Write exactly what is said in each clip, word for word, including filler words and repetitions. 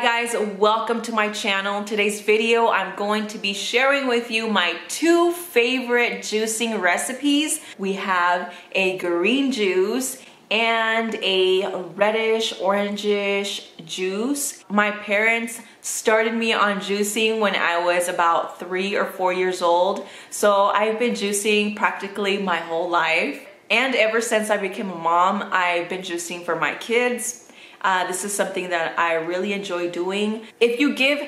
Hi guys, welcome to my channel. In today's video, I'm going to be sharing with you my two favorite juicing recipes. We have a green juice and a reddish orangish juice. My parents started me on juicing when I was about three or four years old. So I've been juicing practically my whole life. And ever since I became a mom, I've been juicing for my kids. Uh, this is something that I really enjoy doing. If you give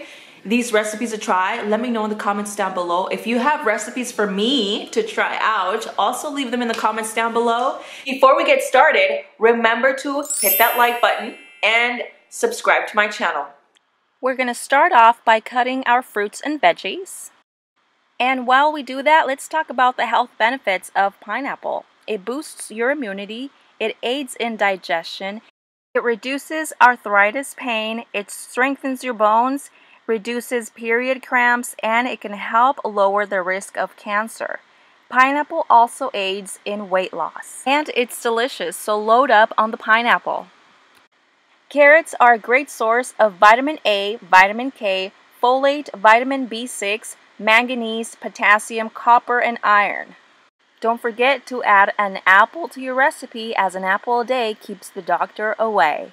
these recipes a try, let me know in the comments down below. If you have recipes for me to try out, also leave them in the comments down below. Before we get started, remember to hit that like button and subscribe to my channel. We're gonna start off by cutting our fruits and veggies. And while we do that, let's talk about the health benefits of pineapple. It boosts your immunity, it aids in digestion, it reduces arthritis pain, it strengthens your bones, reduces period cramps, and it can help lower the risk of cancer. Pineapple also aids in weight loss. And it's delicious, so load up on the pineapple. Carrots are a great source of vitamin A, vitamin K, folate, vitamin B six, manganese, potassium, copper, and iron. Don't forget to add an apple to your recipe, as an apple a day keeps the doctor away.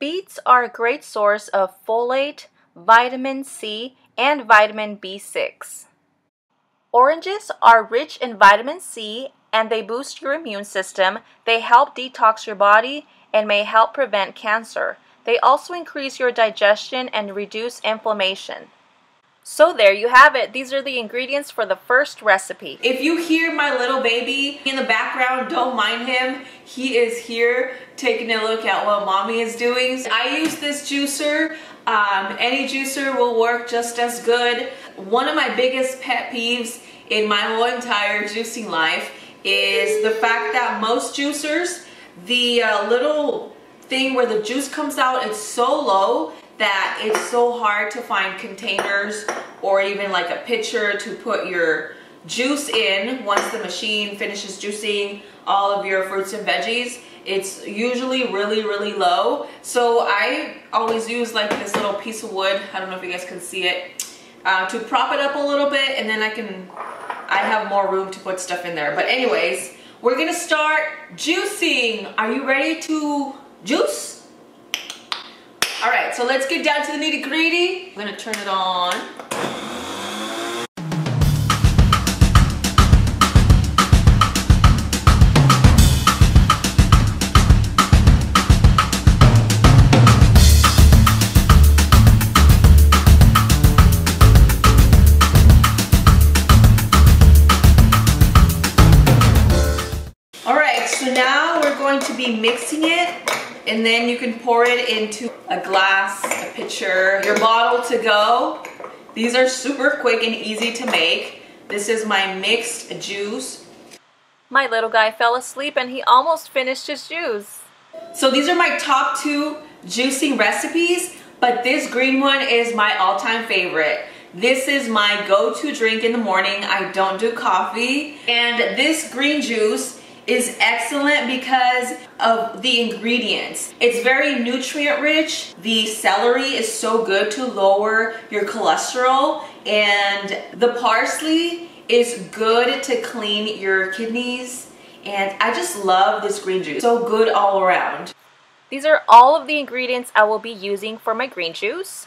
Beets are a great source of folate, vitamin C, and vitamin B six. Oranges are rich in vitamin C and they boost your immune system. They help detox your body and may help prevent cancer. They also increase your digestion and reduce inflammation. So there you have it. These are the ingredients for the first recipe. If you hear my little baby in the background, don't mind him. He is here taking a look at what mommy is doing. I use this juicer. Um, any juicer will work just as good. One of my biggest pet peeves in my whole entire juicing life is the fact that most juicers, the uh, little thing where the juice comes out, it's so low that it's so hard to find containers or even like a pitcher to put your juice in. Once the machine finishes juicing all of your fruits and veggies, it's usually really, really low. So I always use like this little piece of wood, I don't know if you guys can see it, uh, to prop it up a little bit, and then I can, I have more room to put stuff in there. But anyways, we're gonna start juicing. Are you ready to juice? All right, so let's get down to the nitty-gritty. I'm gonna turn it on. All right, so now we're going to be mixing it. And then you can pour it into a glass, a pitcher, your bottle to go. These are super quick and easy to make. This is my mixed juice. My little guy fell asleep and he almost finished his juice. So these are my top two juicing recipes, but this green one is my all-time favorite. This is my go-to drink in the morning. I don't do coffee. And this green juice is excellent because of the ingredients. It's very nutrient rich. The celery is so good to lower your cholesterol, and the parsley is good to clean your kidneys. And I just love this green juice. So good all around. These are all of the ingredients I will be using for my green juice.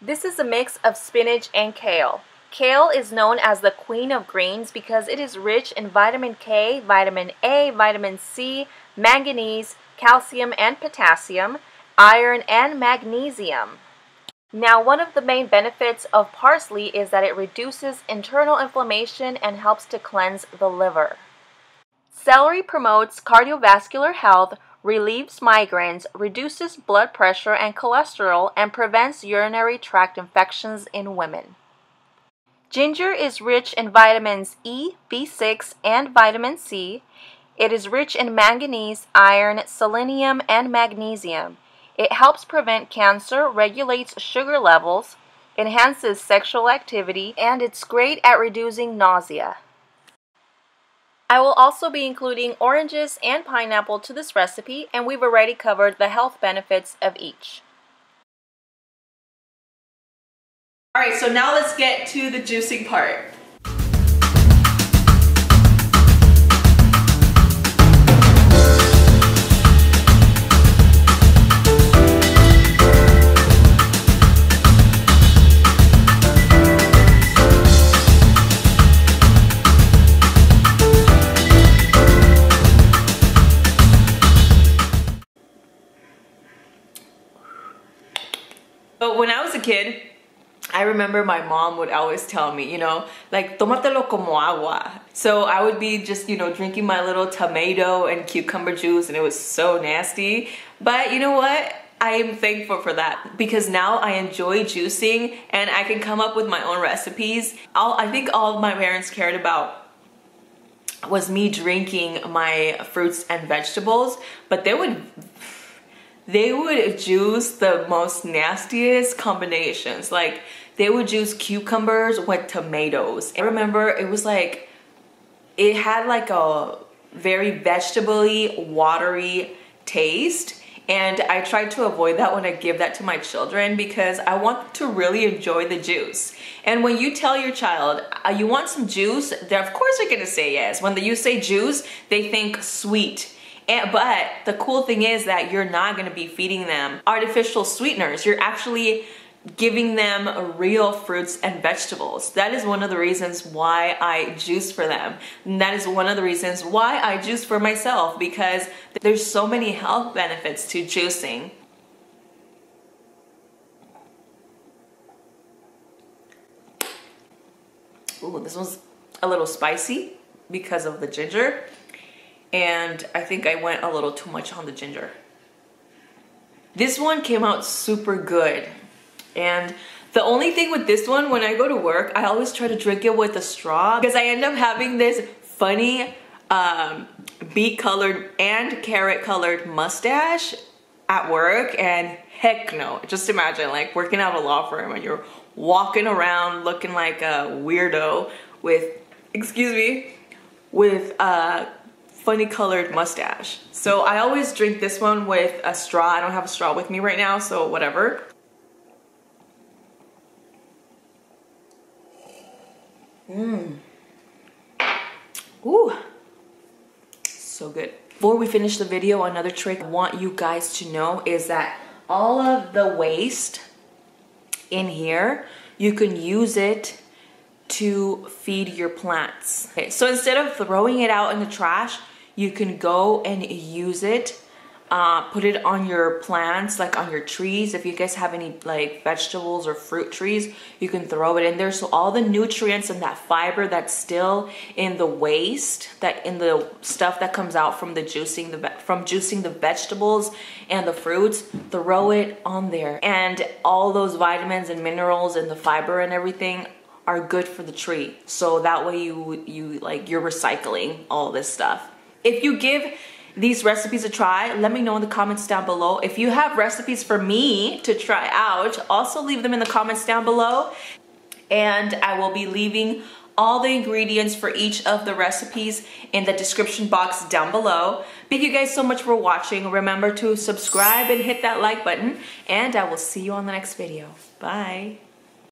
This is a mix of spinach and kale. Kale is known as the queen of greens because it is rich in vitamin K, vitamin A, vitamin C, manganese, calcium and potassium, iron and magnesium. Now, one of the main benefits of parsley is that it reduces internal inflammation and helps to cleanse the liver. Celery promotes cardiovascular health, relieves migraines, reduces blood pressure and cholesterol, and prevents urinary tract infections in women. Ginger is rich in vitamins E, B six, and vitamin C. It is rich in manganese, iron, selenium, and magnesium. It helps prevent cancer, regulates sugar levels, enhances sexual activity, and it's great at reducing nausea. I will also be including oranges and pineapple to this recipe, and we've already covered the health benefits of each. All right, so now let's get to the juicing part. But when I was a kid, I remember my mom would always tell me, you know, like, tómatelo como agua. So I would be just, you know, drinking my little tomato and cucumber juice, and it was so nasty. But you know what? I am thankful for that, because now I enjoy juicing and I can come up with my own recipes. All, I think all my parents cared about was me drinking my fruits and vegetables, but they would... They would juice the most nastiest combinations. Like, they would juice cucumbers with tomatoes. I remember it was like, it had like a very vegetable-y, watery taste. And I try to avoid that when I give that to my children, because I want to really enjoy the juice. And when you tell your child, uh, you want some juice, they're, of course they're gonna say yes. When you say juice, they think sweet. And, but the cool thing is that you're not going to be feeding them artificial sweeteners. You're actually giving them real fruits and vegetables. That is one of the reasons why I juice for them. And that is one of the reasons why I juice for myself, because there's so many health benefits to juicing. Ooh, this one's a little spicy because of the ginger. And I think I went a little too much on the ginger. This one came out super good. And the only thing with this one, when I go to work, I always try to drink it with a straw, because I end up having this funny um, beet-colored and carrot-colored mustache at work. And heck no. Just imagine, like, working at a law firm and you're walking around looking like a weirdo with, excuse me, with uh, funny colored mustache. So I always drink this one with a straw. I don't have a straw with me right now, so whatever. Mmm. Ooh, so good. Before we finish the video, another trick I want you guys to know is that all of the waste in here, you can use it to feed your plants. Okay, so instead of throwing it out in the trash, you can go and use it, uh, put it on your plants, like on your trees. If you guys have any like vegetables or fruit trees, you can throw it in there. So all the nutrients and that fiber that's still in the waste, that in the stuff that comes out from the juicing, the from juicing the vegetables and the fruits, throw it on there. And all those vitamins and minerals and the fiber and everything are good for the tree. So that way you, you like, you're recycling all this stuff. If you give these recipes a try, let me know in the comments down below. If you have recipes for me to try out, also leave them in the comments down below. And I will be leaving all the ingredients for each of the recipes in the description box down below. Thank you guys so much for watching. Remember to subscribe and hit that like button. And I will see you on the next video. Bye.